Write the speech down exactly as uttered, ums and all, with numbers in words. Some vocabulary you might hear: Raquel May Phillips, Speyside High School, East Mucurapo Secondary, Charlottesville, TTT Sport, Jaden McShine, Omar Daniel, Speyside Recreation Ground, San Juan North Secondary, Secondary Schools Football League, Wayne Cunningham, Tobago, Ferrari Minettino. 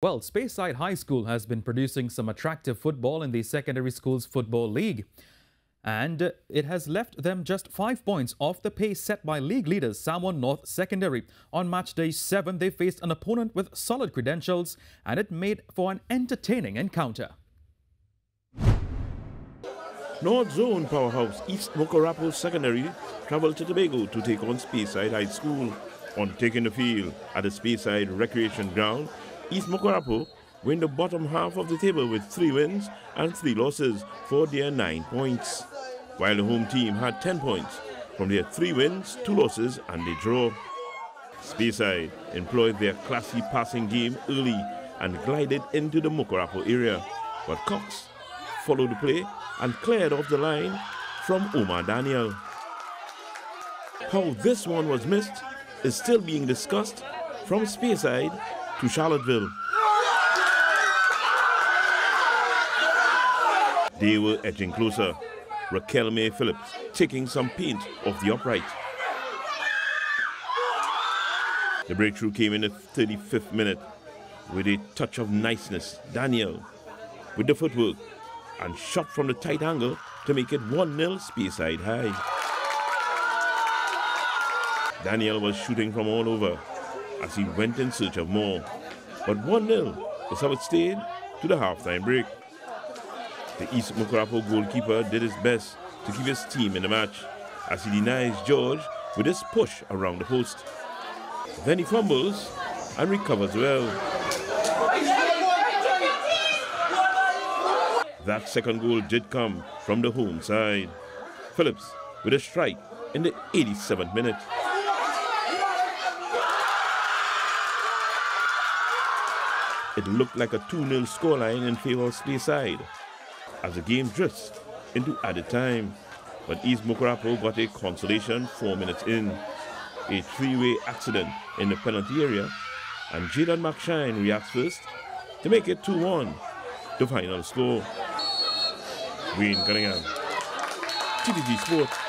Well, Speyside High School has been producing some attractive football in the secondary school's football league, and it has left them just five points off the pace set by league leaders San Juan North Secondary. On match day seven, they faced an opponent with solid credentials, and it made for an entertaining encounter. North Zone powerhouse East Mucurapo Secondary travelled to Tobago to take on Speyside High School. On taking the field at the Speyside Recreation Ground, East Mucurapo win the bottom half of the table with three wins and three losses for their nine points, while the home team had ten points from their three wins, two losses and a draw. Speyside employed their classy passing game early and glided into the Mucurapo area, but Cox followed the play and cleared off the line from Omar Daniel. How this one was missed is still being discussed from Speyside to Charlottesville. They were edging closer, Raquel May Phillips taking some paint off the upright. The breakthrough came in the thirty-fifth minute with a touch of niceness. Daniel with the footwork and shot from the tight angle to make it one nil Speyside High. Daniel was shooting from all over as he went in search of more, but one nil is how it stayed to the halftime break. The East Mucurapo goalkeeper did his best to keep his team in the match as he denies George with his push around the post. Then he fumbles and recovers well. That second goal did come from the home side. Phillips with a strike in the eighty-seventh minute. It looked like a two nil scoreline in favor of Speyside as the game drifts into added time, but East Mucurapo got a consolation four minutes in. A three-way accident in the penalty area, and Jaden McShine reacts first to make it two one, the final score. Wayne Cunningham, T T T Sport.